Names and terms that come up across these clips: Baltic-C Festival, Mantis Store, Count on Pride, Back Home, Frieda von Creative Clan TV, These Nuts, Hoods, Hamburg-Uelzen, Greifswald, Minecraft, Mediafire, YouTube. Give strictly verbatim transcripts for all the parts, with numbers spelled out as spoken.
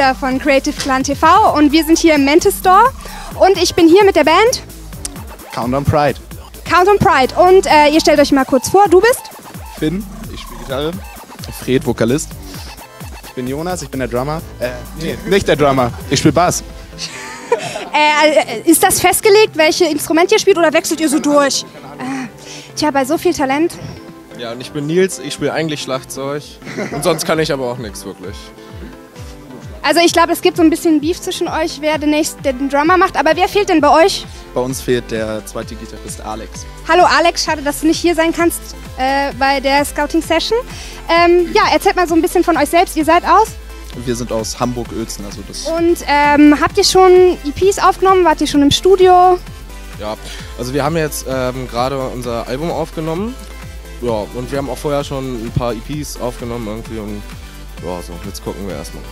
Frieda von Creative Clan T V und wir sind hier im Mantis Store und ich bin hier mit der Band Count on Pride. Count on Pride und äh, ihr stellt euch mal kurz vor, du bist? Finn, ich spiele Gitarre, Fred, Vokalist. Ich bin Jonas, ich bin der Drummer. Äh, nee, nicht der Drummer, ich spiele Bass. äh, ist das festgelegt, welche Instrumente ihr spielt oder wechselt ihr so durch? Äh, tja, bei so viel Talent. Ja, und ich bin Nils, ich spiele eigentlich Schlagzeug und sonst kann ich aber auch nichts wirklich. Also ich glaube, es gibt so ein bisschen Beef zwischen euch, wer den, nächsten, den Drummer macht. Aber wer fehlt denn bei euch? Bei uns fehlt der zweite Gitarrist Alex. Hallo Alex, schade, dass du nicht hier sein kannst äh, bei der Scouting-Session. Ähm, ja, erzählt mal so ein bisschen von euch selbst. Ihr seid aus? Wir sind aus Hamburg-Uelzen. Also das. Und ähm, habt ihr schon E Ps aufgenommen? Wart ihr schon im Studio? Ja, also wir haben jetzt ähm, gerade unser Album aufgenommen. Ja, und wir haben auch vorher schon ein paar E Ps aufgenommen irgendwie. Und ja, so, jetzt gucken wir erstmal.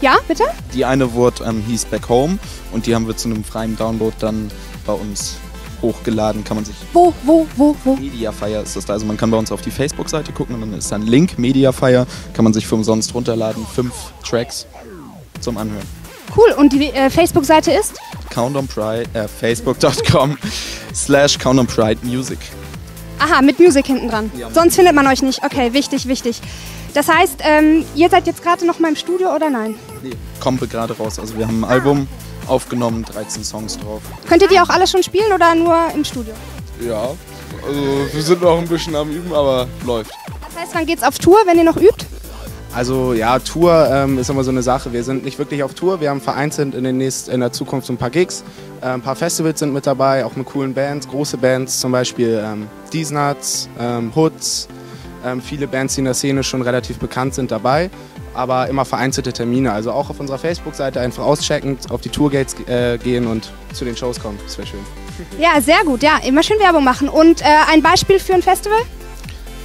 Ja, bitte? Die eine wurde, ähm, hieß Back Home und die haben wir zu einem freien Download dann bei uns hochgeladen. Kann man sich. Wo, wo, wo, wo? Mediafire ist das da. Also man kann bei uns auf die Facebook-Seite gucken und dann ist da ein Link, Mediafire. Kann man sich für umsonst runterladen. Fünf Tracks zum Anhören. Cool, und die äh, Facebook-Seite ist? Count on Pride, äh, facebook.com slash Count on Pride Music. Aha, mit Music hinten dran. Ja. Sonst findet man euch nicht. Okay, wichtig, wichtig. Das heißt, ähm, ihr seid jetzt gerade noch mal im Studio oder nein? Nee, kommen wir gerade raus. Also wir haben ein Album aufgenommen, dreizehn Songs drauf. Könnt ihr die auch alle schon spielen oder nur im Studio? Ja, also wir sind noch ein bisschen am Üben, aber läuft. Das heißt, wann geht's auf Tour, wenn ihr noch übt? Also ja, Tour ähm, ist immer so eine Sache. Wir sind nicht wirklich auf Tour. Wir haben vereinzelt in, den nächsten, in der Zukunft so ein paar Gigs. Äh, ein paar Festivals sind mit dabei, auch mit coolen Bands, große Bands, zum Beispiel ähm, These Nuts, ähm, Hoods. Ähm, viele Bands, die in der Szene schon relativ bekannt sind, dabei. Aber immer vereinzelte Termine. Also auch auf unserer Facebook-Seite einfach auschecken, auf die Tourgates äh, gehen und zu den Shows kommen. Das wäre schön. Ja, sehr gut. Ja, immer schön Werbung machen. Und äh, ein Beispiel für ein Festival?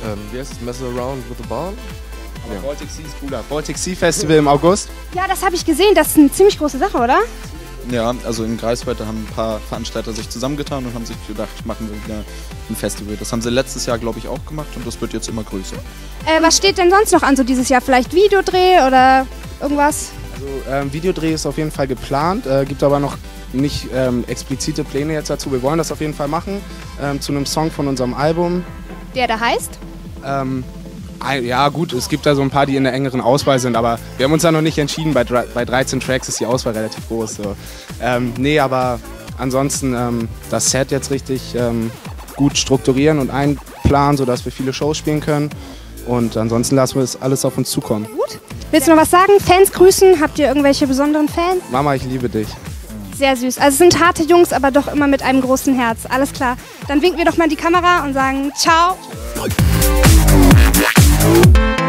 Ähm, wie heißt das? Mess Around with the Ball? Ja. Baltic-C ist cooler. Baltic-C Festival im August. Ja, das habe ich gesehen. Das ist eine ziemlich große Sache, oder? Ja, also in Greifswald haben ein paar Veranstalter sich zusammengetan und haben sich gedacht, machen wir wieder ein Festival. Das haben sie letztes Jahr, glaube ich, auch gemacht und das wird jetzt immer größer. Äh, was steht denn sonst noch an, so dieses Jahr? Vielleicht Videodreh oder irgendwas? Also ähm, Videodreh ist auf jeden Fall geplant, äh, gibt aber noch nicht ähm, explizite Pläne jetzt dazu. Wir wollen das auf jeden Fall machen, ähm, zu einem Song von unserem Album. Der da heißt? Ähm, Ja gut, es gibt da so ein paar, die in der engeren Auswahl sind, aber wir haben uns da noch nicht entschieden. Bei, bei dreizehn Tracks ist die Auswahl relativ groß. So. Ähm, nee, aber ansonsten ähm, das Set jetzt richtig ähm, gut strukturieren und einplanen, sodass wir viele Shows spielen können. Und ansonsten lassen wir es alles auf uns zukommen. Gut. Willst du noch was sagen? Fans grüßen? Habt ihr irgendwelche besonderen Fans? Mama, ich liebe dich. Sehr süß. Also es sind harte Jungs, aber doch immer mit einem großen Herz. Alles klar. Dann winken wir doch mal in die Kamera und sagen ciao. Ciao. We'll be right back.